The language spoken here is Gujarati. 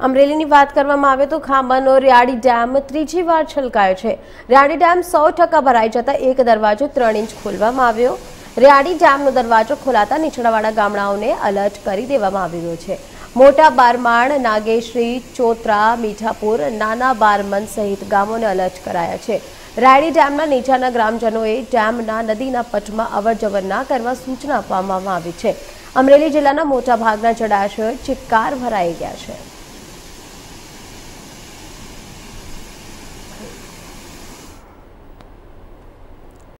अमरेली बात कर तो खांभानो रायडी डेम त्रीजी वार छलकायो है। रायडी डेम 100% भराई जता एक दरवाजो 3 इंच खोलवामां आव्यो। रायडी डेमनो दरवाजो खोलाता નીચાણવાળા ગામડાઓને अलर्ट કરી દેવામાં આવી રહ્યો છે। મોટા બારમણ, નાગેશ્રી, ચોત્રા, મીઠાપુર, નાના બારમન સહિત ગામોને अलर्ट કરાયા છે। રાયડી ડેમના નીચાના ગ્રામજનોએ ડેમના નદીના પટમાં અવરજવર ન કરવા સૂચના આપવામાં આવી છે। અમરેલી જિલ્લાના મોટા ભાગના જળાશયો ચિક્કાર ભરાઈ ગયા છે।